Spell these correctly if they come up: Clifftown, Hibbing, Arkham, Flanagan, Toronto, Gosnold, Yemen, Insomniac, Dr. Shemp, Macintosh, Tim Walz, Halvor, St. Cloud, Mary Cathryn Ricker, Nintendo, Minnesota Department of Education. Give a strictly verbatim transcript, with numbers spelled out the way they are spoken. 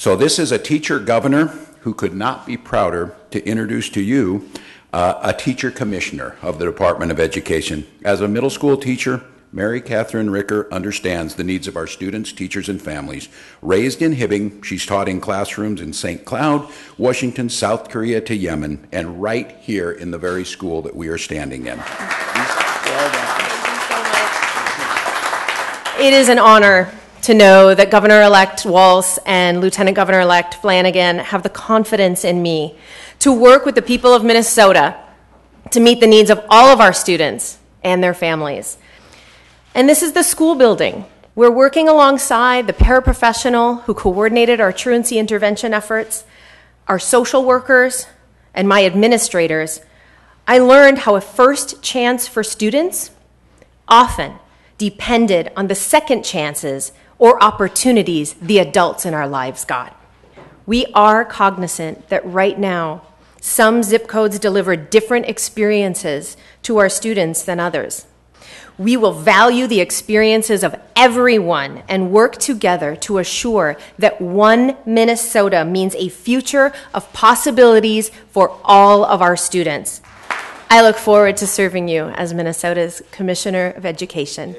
So this is a teacher governor who could not be prouder to introduce to you uh, a teacher commissioner of the Department of Education. As a middle school teacher, Mary Cathryn Ricker understands the needs of our students, teachers, and families. Raised in Hibbing, she's taught in classrooms in Saint Cloud, Washington, South Korea to Yemen, and right here in the very school that we are standing in. It is an honor to know that Governor-elect Walz and Lieutenant Governor-elect Flanagan have the confidence in me to work with the people of Minnesota to meet the needs of all of our students and their families. And this is the school building. We're working alongside the paraprofessional who coordinated our truancy intervention efforts, our social workers, and my administrators. I learned how a first chance for students often depended on the second chances or opportunities the adults in our lives got. We are cognizant that right now, some zip codes deliver different experiences to our students than others. We will value the experiences of everyone and work together to assure that one Minnesota means a future of possibilities for all of our students. I look forward to serving you as Minnesota's Commissioner of Education.